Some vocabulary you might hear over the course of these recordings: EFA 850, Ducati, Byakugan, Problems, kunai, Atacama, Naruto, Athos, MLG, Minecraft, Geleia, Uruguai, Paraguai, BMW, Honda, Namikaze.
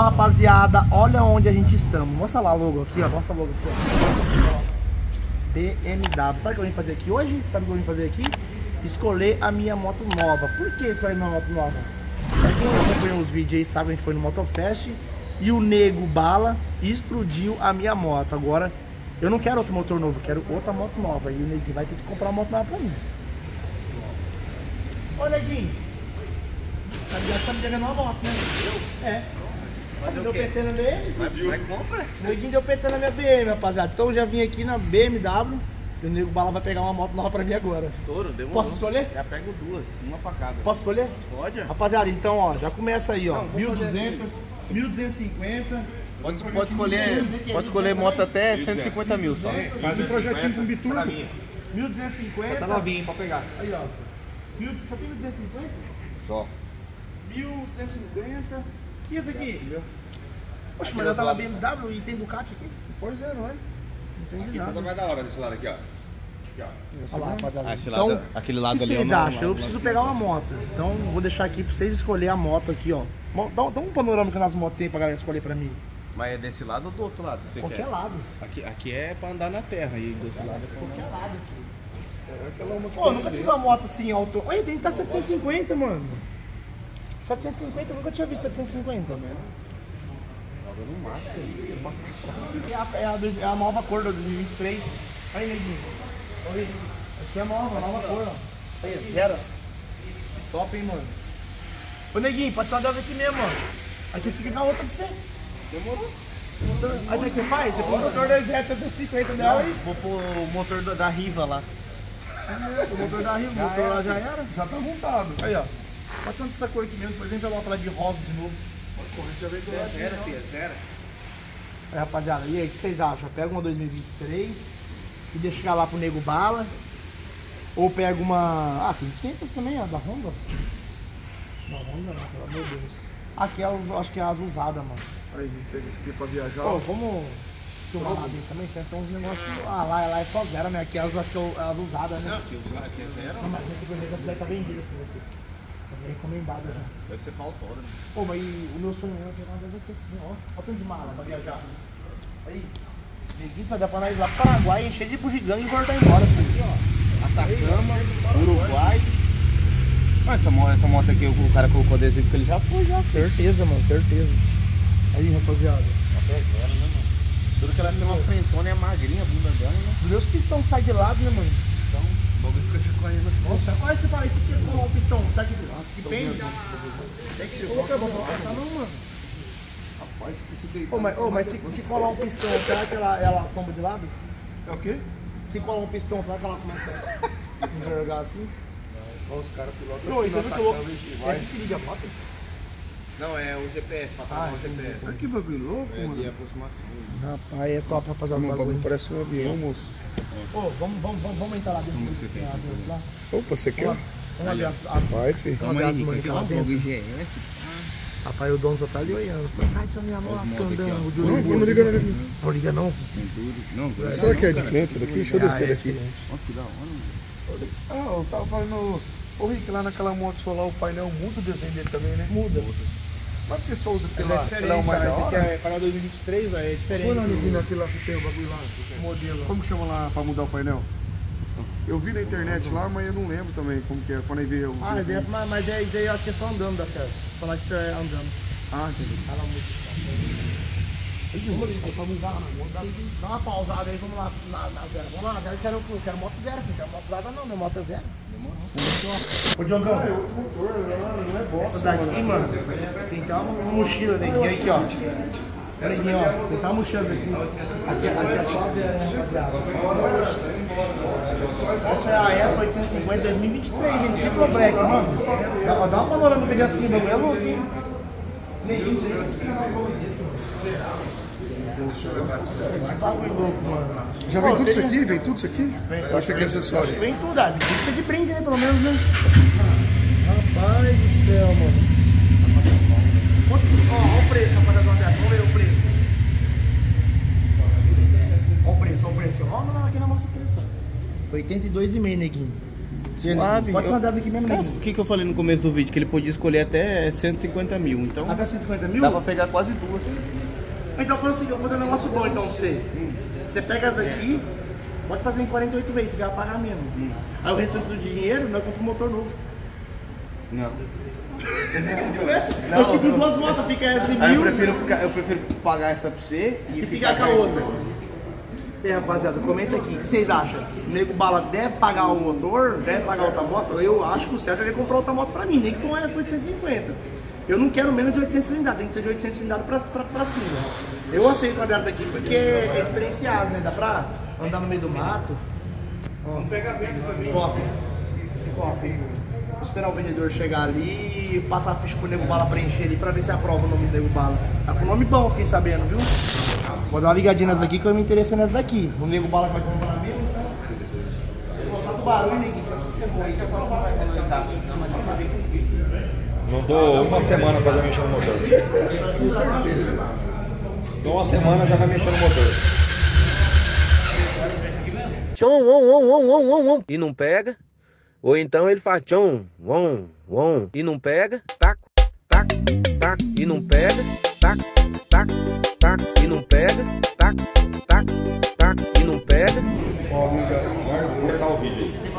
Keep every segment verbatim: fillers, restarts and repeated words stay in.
Fala, rapaziada, olha onde a gente estamos. Mostra lá a logo aqui, ó. Mostra a logo aqui, ó. B M W. Sabe o que eu vim fazer aqui hoje? Sabe o que eu vim fazer aqui? Escolher a minha moto nova. Por que escolher a minha moto nova? Pra quem acompanhou os vídeos aí sabe, a gente foi no Motofest e o nego bala explodiu a minha moto. Agora eu não quero outro motor novo, quero outra moto nova. E o neguinho vai ter que comprar uma moto nova pra mim. Ô, neguinho, tá me devendo uma moto, né? Eu? É. Mas deu P T na B M? Vai compra. O neguinho deu P T na minha B M, rapaziada. Então eu já vim aqui na B M W. E o nego bala vai pegar uma moto nova pra mim agora. Estouro, demorou. Posso escolher? Já pego duas, uma pra cada. Posso escolher? Pode. Rapaziada, então, ó, já começa aí, ó. mil e duzentos, mil duzentos e cinquenta. Pode, pode escolher, pode escolher moto até cento e cinquenta mil só. Faz um projetinho com biturbo. mil duzentos e cinquenta. Só tá novinho pra pegar. Aí, ó. mil, só tem mil duzentos e cinquenta? Só. mil duzentos e cinquenta. E esse aqui? Poxa, mas já tá lá B M W e tem Ducati aqui? Pois é, não é? Entendi nada. Tá mais da hora desse lado aqui, ó. Aqui, ó. Olha lá, rapaziada. Então, aquele lado ali. O que vocês acham? Eu preciso pegar uma moto. Então, vou deixar aqui pra vocês escolher a moto aqui, ó. Dá um panorâmico nas motos aí pra galera escolher pra mim. Mas é desse lado ou do outro lado que você qualquer quer? Qualquer lado. Aqui, aqui é pra andar na terra e do outro lado é pra... Qualquer lado, filho. É aquela uma que... Pô, nunca tive uma moto assim, alto. Olha, tem que estar setecentos e cinquenta, mano. setecentos e cinquenta, eu nunca tinha visto setecentos e cinquenta. Né? Não mata aí. É a nova cor do dois mil e vinte e três. Aí, neguinho. Olha aí. Aqui é nova, a nova cor, ó. Aí, zero. Top, hein, mano. Ô, neguinho, pode ser uma delas aqui mesmo, ó. Aí você fica na outra pra você. Demorou. Motor, aí sabe o que você faz? Você põe o motor da E F A oitocentos e cinquenta dela aí. Vou pôr o motor da, da Riva lá. O motor da Riva, o motor lá já era? Já tá montado. Aí, ó. Pode ser dessa cor aqui mesmo, depois a gente vai lá falar de rosa de novo. Pô, já veio do lado. Zero, filho, zero. Aí, rapaziada, e aí, o que vocês acham? Pega uma dois mil e vinte e três e deixa lá pro nego bala. Ou pega uma... Ah, tem quinhentos também, ó, da Honda. Da Honda não, pelo amor de Deus. Aqui é, acho que é as usadas, mano. Aí, pega isso aqui pra viajar. Pô, vamos filmar lá dentro também, tem uns negócios. Ah, lá, lá é só zero, né? Aqui é as, aqui é as usadas, né? Não, aqui, aqui é zero. Não, mas essa coisa deve estar vendida, assim, daqui. Mas é recomendada já. Deve ser pautada, né? Pô, mas o meu sonho é pegar uma vez aqui assim, ó. Ó, tanto de mala pra viajar. Aí, neguinho só dá pra nós ir lá pro Paraguai, encher de bugiganga e cortar embora. Isso aqui, ó. Atacama, Uruguai. Mas essa moto, essa moto aqui, o cara colocou adesivo que ele já foi, já. Certeza, mano, certeza. Aí, rapaziada, tá pegando, né, mano? Tudo que ela tem uma frentona é magrinha, bunda dela, né? Os meus pistão saem de lado, né, mano? Então, o bagulho fica chacoalhando assim. Nossa, olha esse parece que é o pistão, sai de lado. Que pende. Tem que colocar, vou passar não, mano. Rapaz, que se deitar. Ô, mas, oh, mas se, se colar um pistão, será que ela, ela tomba de lado? É o quê? Se colar um pistão, será que ela começa a jogar assim? Olha os caras pilotam. Não, isso é muito louco. É que liga a pata. Não, é o G P S, ah, o G P S. Olha que bagulho louco, é, mano. É aproximação. Rapaz, é top, rapaziada. Meu bagulho parece um avião, moço. Ô, vamos, vamos, vamos, vamos entrar lá dentro. Como você tem? Lá. Opa, você quer? Vamos olhar as, as... Vai, filho. Vamos olhar as mães lá dentro. Rapaz, o dono só tá ali olhando. Sai de sua minha moto, andando. Não, não liga nele. Não liga não. Não. Será que é de cliente daqui? Deixa eu descer daqui. Nossa, que da hora. Ah, eu tava falando... Ô, Rick, lá naquela moto solar, o painel muda o desenho dele também, né? Muda. Mas porque só usa aquele lá, é o mais da hora? É, para dois mil e vinte e três é diferente. Quando eu vi naquele lá que tem o bagulho lá, o modelo. Como que chama lá para mudar o painel? Eu vi na internet lá, mas eu não lembro também como que é, quando eu vi o... Ah, exemplo, mas, mas é isso aí, eu acho que é só andando, dá certo. Só lá que é andando. Ah, entendi. Tá lá muito. Vamos lá, dá uma pausada aí, vamos lá, na, na zero. Vamos lá, zero, eu quero, eu quero moto zero, não quero moto usada não, minha moto é zero. Ô, Diogão, ah, é outro motor, não é bosta. Essa daqui, mano, tem até uma mochila, né? E aqui, ó. Essa aqui, ó. Você tá mochilando aqui. Aqui, aqui é só zero, né, rapaziada? Essa é a E F A oitocentos e cinquenta dois mil e vinte e três, gente. Tipo black, mano. Dá, dá uma panorâmica de assim, bagulho. É louco, hein? Neguinho, tem que tirar o bagulho disso, mano. Já vem tudo isso aqui? Vem tudo isso aqui? Vem. Acho que é acessório. Vem tudo, ah, isso aqui prende, né? Pelo menos, né? Rapaz do céu, mano. Olha o preço, rapaziada, dessa. Vamos ver o preço. Olha o preço, olha o preço. Olha aqui na nossa pressão. oitenta e dois e meio, neguinho. Suave. Pode ser uma das aqui mesmo, né? O que, que eu falei no começo do vídeo? Que ele podia escolher até cento e cinquenta mil, então... Até cento e cinquenta mil? Dá pra pegar quase duas. Então foi o seguinte, eu vou fazer um negócio bom então pra você. Hum. Você pega as daqui, pode fazer em quarenta e oito vezes, você vai pagar mesmo. Hum. Aí o restante do dinheiro, nós compramos um motor novo. Não. Não, eu fico com duas motos, fica essa e mil. Eu prefiro, ficar, eu prefiro pagar essa pra você e, e ficar, ficar com a outra. Ei, rapaziada, comenta aqui, o que vocês acham? O Nego Bala deve pagar o motor, deve pagar outra moto? Eu acho que o certo é ele comprar outra moto pra mim, nem que for uma oitocentos e cinquenta. Eu não quero menos de oitocentos cilindrados, tem que ser de oitocentos cilindrados pra, pra, pra cima. Eu aceito uma dessas aqui porque é diferenciado, né? Dá pra andar no meio do mato. Vamos pegar vento também. Top. Top. Vou esperar o vendedor chegar ali, passar a ficha pro Nego Bala preencher ali pra ver se aprova o nome do Nego Bala. Tá com nome bom, fiquei sabendo, viu? Vou dar uma ligadinha nas daqui que eu me interessei nas daqui. O Nego Bala vai comprar mesmo, então. Se eu gostar do barulho, né? Isso é sistema. Isso é pra lá, vai descansar. Não, mas eu acabei com o vídeo. Não dou uma semana pra já mexer no motor. Com certeza. Dou uma semana já vai mexer no motor. Tchom, on, on, on, on, on, on. E não pega. Ou então ele faz tchom, on, on. E não pega. Taco, taco, taco. E não pega. Taco, taco, taco. E não pega. Taco, taco, taco. E não pega. Ó, vou cortar o vídeo aí.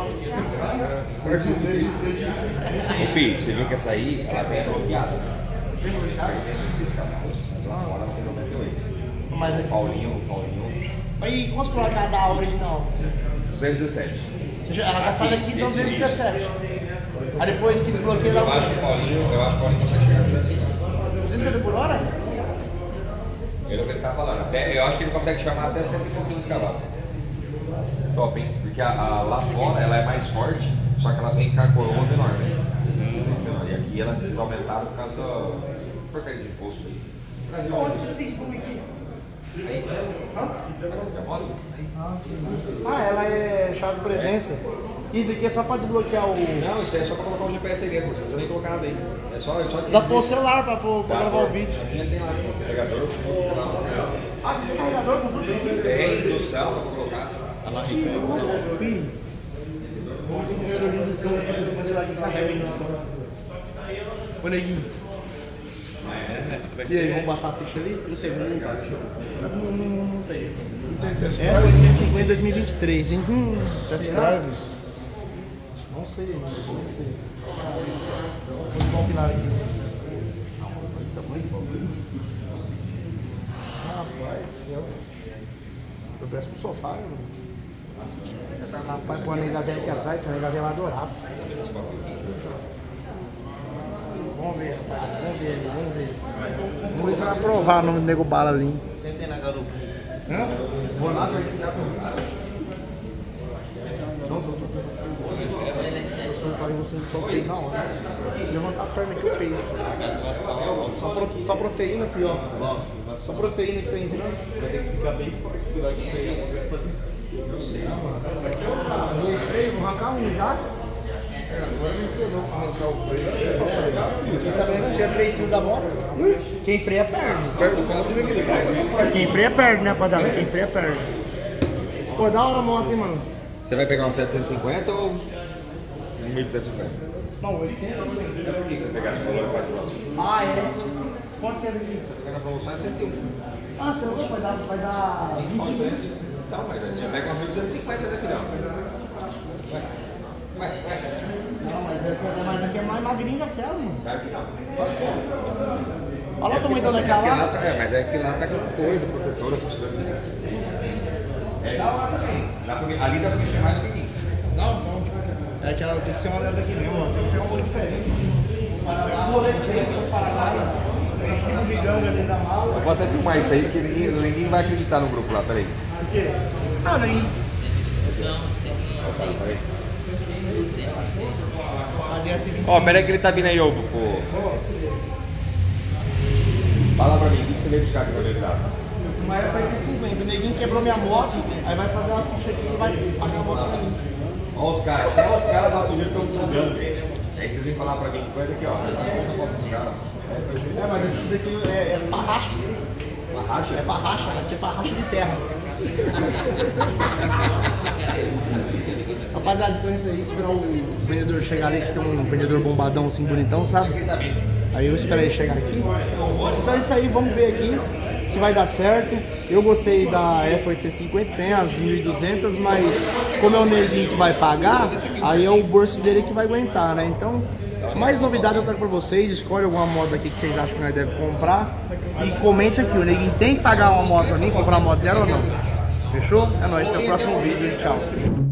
Ô filho, você viu que essa aí, ela vem adobiada. Mas é Paulinho, Paulinho. Aí, quantos placar da original? duzentos e dezessete. Ela já sai daqui, então duzentos e dezessete. Aí depois que desbloqueia ela... Eu acho que o Paulinho, eu acho que o Paulinho consegue chegar duzentos e cinquenta por hora? Eu não sei o que ele tá falando. Até, eu acho que ele consegue chamar até cento e pouquinhos cavalos. Top, hein? Porque a, a, lá fora ela é mais forte, só que ela vem com a coroa enorme. Hum. E aqui ela eles aumentaram por causa do porcaria de imposto. Brasil. Onde você tem que aqui? Aí, Hã? Ah, ela é chave de presença. É. Isso aqui é só pra desbloquear o... Não, isso aí é só pra colocar o G P S aí dentro, não precisa nem colocar nada aí. É só... É só... Dá pra o celular pra, pra, pra gravar o vídeo. A gente tem lá, o carregador. Ah, tem carregador com tudo? Tem, indução, dá pra colocar. Que louco, filho! Ô neguinho! E aí, vamos passar a ficha ali? Não sei, não tá. Não, não, não tem. É oitocentos e cinquenta dois mil e vinte e três, hein? Hum, test drive? Não sei, mano, não sei. Vamos combinar aqui. Rapaz do céu! Eu peço pro sofá, mano. Rapaz, põe a negadeira aqui atrás, que a negadeira vai adorar. Vamos ver, vamos ver, vamos ver. Vamos ver aprovar o nome do Nego Bala ali. Você tem na garupa? Hã? Vou lá, você quiser aprovar. Não, doutor. Eu sou o pai, você não toca na hora. Levanta a perna aqui, o peito. Só proteína, filho, ó. Só proteína que tá entrando. Vai ter que ficar bem forte, cuidar de freio. Eu sei, mano. Essa aqui é o dois freios, vou arrancar um já. É, agora não sei não pra arrancar o freio. Você é pra frear, filho. Você tá vendo que tinha três quilos da moto? Quem freia perde. Quem freia perde, né, rapaziada? Quem freia perde. Pô, da hora a moto, hein, mano? Você vai pegar um setecentos e cinquenta ou um mil duzentos e cinquenta? Não, oitocentos e cinquenta. Por que você pegar esse valor mais próximo? Ah, é? Quanto que é daqui? Você pega a promoção de cento e um. Ah, você vai dar, vai dar vinte. Não, mas você pega uma mil duzentos e cinquenta, né, filhão? Não, mas essa mas aqui é mais magrinha que ela, mano. Claro que não. Olha lá o tamanho daquela lá. É, mas é que lá tá com coisa, protetora, essas coisas. É da hora também. Ali dá pra mexer mais do que mim. Não, não. É que ela tem que ser uma dessas aqui mesmo, ó. Tem que pegar um pouco diferente. O rolê do Paraguai, tem um bigão dentro da mala. Eu vou até filmar isso aí, porque ninguém vai acreditar no grupo lá, peraí. O que? Ah, não, hein? Ó, oh, peraí que ele tá vindo aí, ô, pô. Fala pra mim, o que você veio buscar aqui pra ele lá? Uma época vai ser cinquenta, o neguinho quebrou minha moto, aí vai fazer uma ficha aqui e vai pagar a moto pra mim. Ó os caras, até os caras lá do livro estão fudendo. Aí vocês vêm falar pra mim que coisa aqui, ó. É, mas isso daqui é barracha. Barracha? É barracha, vai ser barracha de terra. Rapaziada, então isso aí, esperar o vendedor chegar ali, que tem um vendedor bombadão assim, bonitão, sabe? Aí eu espero ele chegar aqui. Então é isso aí, vamos ver aqui se vai dar certo. Eu gostei da E F A oitocentos e cinquenta, tem as mil e duzentas, mas como é o neguinho que vai pagar, aí é o bolso dele que vai aguentar, né? Então, mais novidade eu trago pra vocês. Escolhe alguma moto aqui que vocês acham que nós devemos comprar. E comente aqui, o neguinho tem que pagar uma moto ali, comprar uma moto zero ou não? Fechou? É nóis, até o próximo vídeo e tchau.